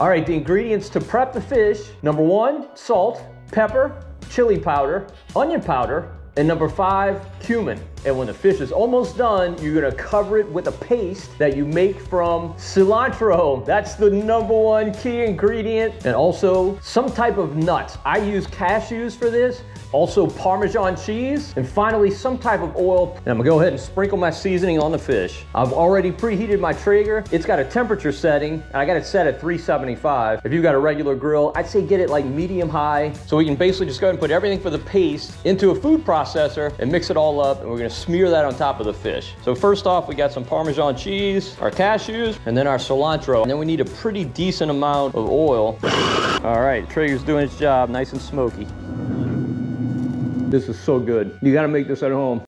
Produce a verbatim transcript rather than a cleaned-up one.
All right, the ingredients to prep the fish. Number one, salt, pepper, chili powder, onion powder, and number five, cumin. And when the fish is almost done, you're gonna cover it with a paste that you make from cilantro. That's the number one key ingredient. And also some type of nuts. I use cashews for this. Also Parmesan cheese. And finally, some type of oil. And I'm gonna go ahead and sprinkle my seasoning on the fish. I've already preheated my Traeger. It's got a temperature setting, and I got it set at three seventy-five. If you've got a regular grill, I'd say get it like medium high. So we can basically just go ahead and put everything for the paste into a food processor and mix it all up, and we're gonna smear that on top of the fish. So first off, we got some Parmesan cheese, our cashews, and then our cilantro. And then we need a pretty decent amount of oil. All right, Traeger's doing its job, nice and smoky. This is so good. You gotta make this at home.